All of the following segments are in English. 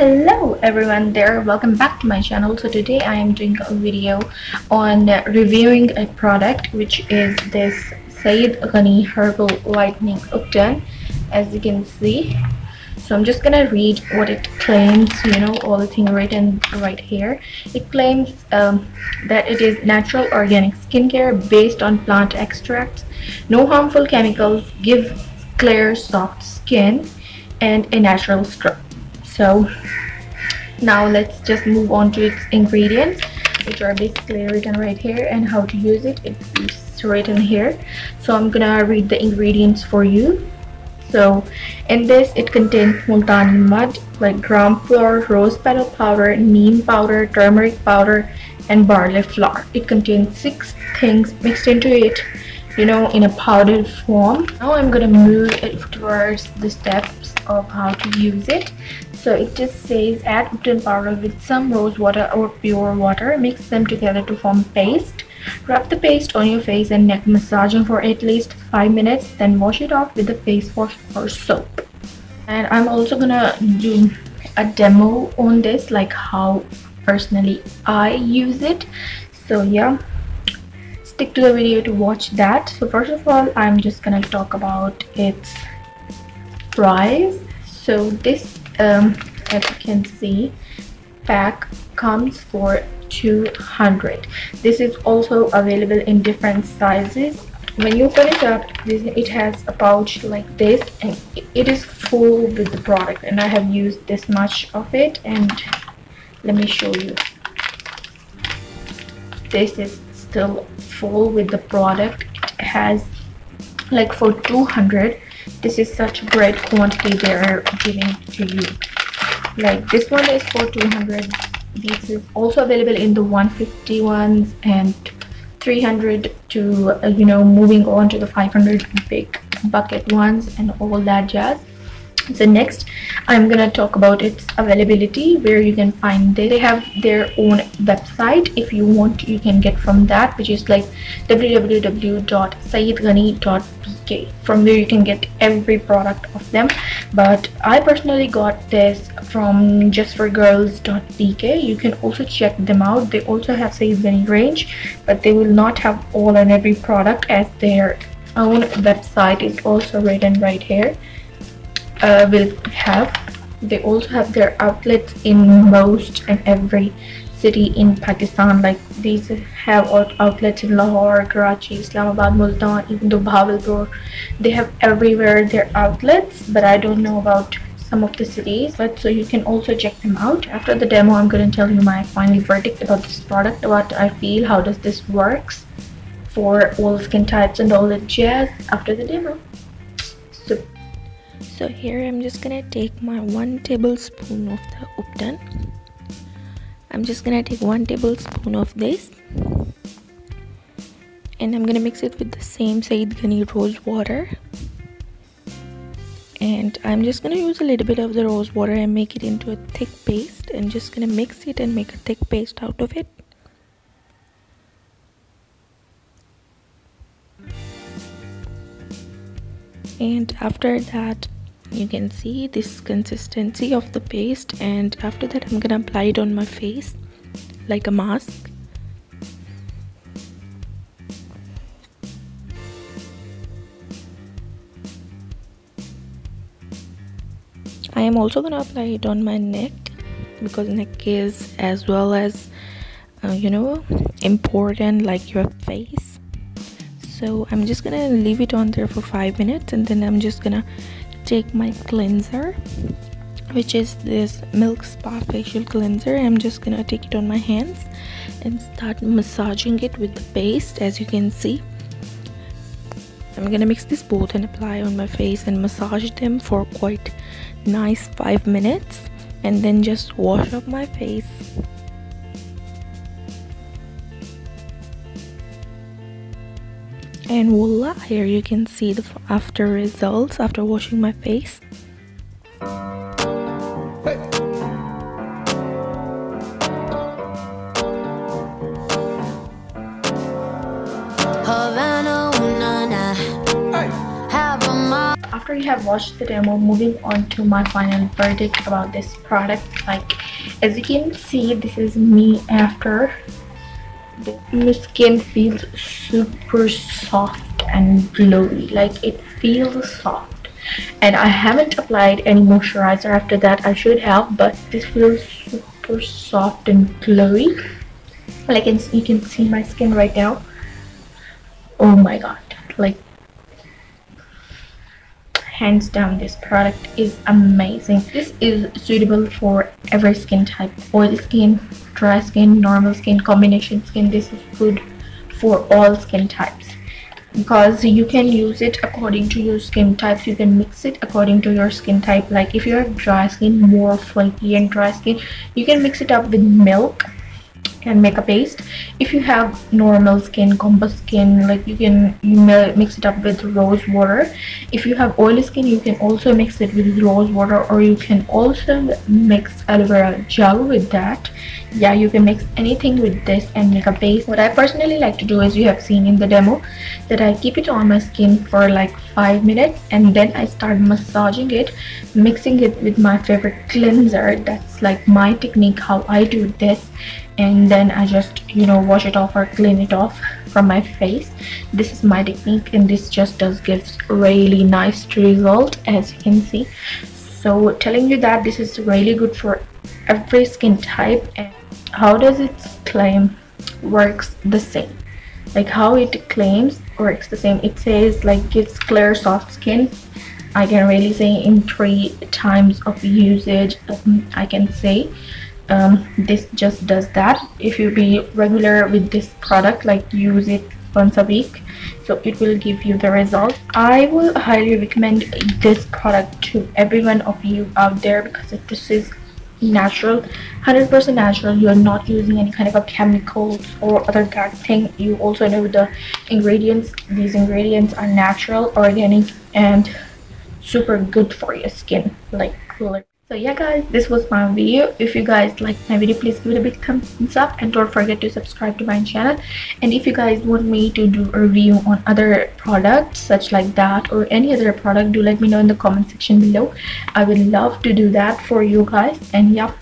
Hello everyone there, welcome back to my channel. So today I am doing a video on reviewing a product which is this Saeed Ghani Herbal Whitening Ubtan, as you can see. So I'm just gonna read what it claims, you know, all the thing written right here. It claims that it is natural organic skincare based on plant extracts, no harmful chemicals, gives clear soft skin and a natural structure. So now let's just move on to its ingredients, which are basically written right here, and how to use it. It's written here, so I'm gonna read the ingredients for you. So in this, it contains Multani mud, like gram flour, rose petal powder, neem powder, turmeric powder, and barley flour. It contains 6 things mixed into it, you know, in a powdered form. Now I'm gonna move it towards the steps of how to use it. So it just says add Ubtan powder with some rose water or pure water, mix them together to form paste, wrap the paste on your face and neck, massaging for at least 5 minutes, then wash it off with a face wash or soap. And I'm also gonna do a demo on this, like how personally I use it, so yeah, stick to the video to watch that. So first of all, I'm just gonna talk about its price. So this as you can see, pack comes for 200. This is also available in different sizes. When you open it up, it has a pouch like this, and it is full with the product, and I have used this much of it. And let me show you, this is still full with the product. It has, like, for 200, this is such a great quantity they are giving to you. Like this one is for 200. This is also available in the 150 ones and 300 to you know, moving on to the 500 big bucket ones and all that jazz. So next I'm gonna talk about its availability, where you can find it. They have their own website. If you want, you can get from that, which is like www.saeedghani.pk, from where you can get every product of them. But I personally got this from justforgirls.pk. you can also check them out. They also have Saeed Ghani range, but they will not have all and every product, as their own website is also written right here. They also have their outlets in most and every city in Pakistan. Like these have outlets in Lahore, Karachi, Islamabad, Multan, even though Bahawalpur. They have everywhere their outlets, but I don't know about some of the cities, but so you can also check them out. After the demo, I'm going to tell you my final verdict about this product, what I feel, how does this works for all skin types and all the jazz after the demo. So here I'm just gonna take my 1 tablespoon of the Ubtan. I'm just gonna take 1 tablespoon of this, and I'm gonna mix it with the same Saeed Ghani rose water. And I'm just gonna use a little bit of the rose water and make it into a thick paste, and just gonna mix it and make a thick paste out of it. And after that, you can see this consistency of the paste, and after that I'm gonna apply it on my face like a mask. I am also gonna apply it on my neck, because neck is as well as you know, important like your face. So I'm just gonna leave it on there for 5 minutes, and then I'm just gonna take my cleanser, which is this Milk Spa facial cleanser. I'm just gonna take it on my hands and start massaging it with the paste. As you can see, I'm gonna mix this both and apply on my face and massage them for quite nice 5 minutes, and then just wash off my face. And voila, here you can see the after results after washing my face. after you have watched the demo, moving on to my final verdict about this product. Like, as you can see, this is me after. The skin feels super soft and glowy. Like, it feels soft, and I haven't applied any moisturizer after that. I should have, but this feels super soft and glowy. Like, you can see my skin right now. Oh my god, like, hands down, this product is amazing. This is suitable for every skin type: oily skin, dry skin, normal skin, combination skin. This is good for all skin types, because you can use it according to your skin types. You can mix it according to your skin type. Like, if you have dry skin, more flaky and dry skin, you can mix it up with milk and make a paste. If you have normal skin, compact skin, like, you can mix it up with rose water. If you have oily skin, you can also mix it with rose water, or you can also mix aloe vera gel with that. Yeah, you can mix anything with this and make a base. What I personally like to do is, you have seen in the demo, that I keep it on my skin for like 5 minutes, and then I start massaging it, mixing it with my favorite cleanser. That's like my technique, how I do this. And then I just, you know, wash it off or clean it off from my face. This is my technique, and this just does give really nice result, as you can see. So telling you that this is really good for every skin type. And how does its claim works the same? Like, how it claims works the same. It says, like, gives clear soft skin. I can really say in 3 times of usage, I can say this just does that. If you be regular with this product, like, use it once a week, so it will give you the result. I will highly recommend this product to every one of you out there, because this is natural, 100% natural. You are not using any kind of a chemicals or other that thing. You also know the ingredients. These ingredients are natural, organic, and super good for your skin. Like, cool. So yeah guys, this was my video. If you guys liked my video, please give it a big thumbs up, and don't forget to subscribe to my channel. And if you guys want me to do a review on other products such like that, or any other product, do let me know in the comment section below. I would love to do that for you guys. And yeah,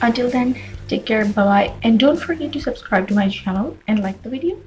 until then, take care, bye bye, and don't forget to subscribe to my channel and like the video.